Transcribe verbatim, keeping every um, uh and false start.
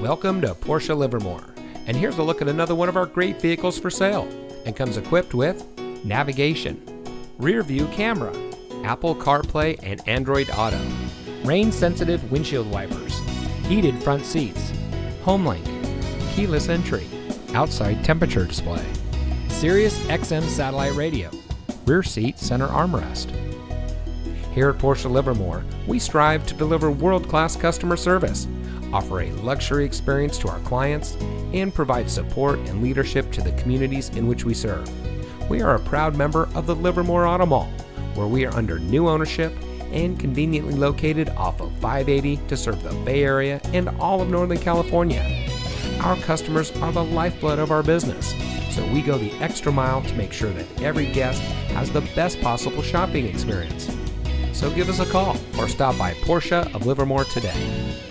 Welcome to Porsche Livermore, and here's a look at another one of our great vehicles for sale, and comes equipped with navigation, rear view camera, Apple CarPlay and Android Auto, rain sensitive windshield wipers, heated front seats, HomeLink, keyless entry, outside temperature display, Sirius X M satellite radio, rear seat center armrest. Here at Porsche Livermore, we strive to deliver world-class customer service, offer a luxury experience to our clients, and provide support and leadership to the communities in which we serve. We are a proud member of the Livermore Auto Mall, where we are under new ownership and conveniently located off of five eighty to serve the Bay Area and all of Northern California. Our customers are the lifeblood of our business, so we go the extra mile to make sure that every guest has the best possible shopping experience. So give us a call or stop by Porsche of Livermore today.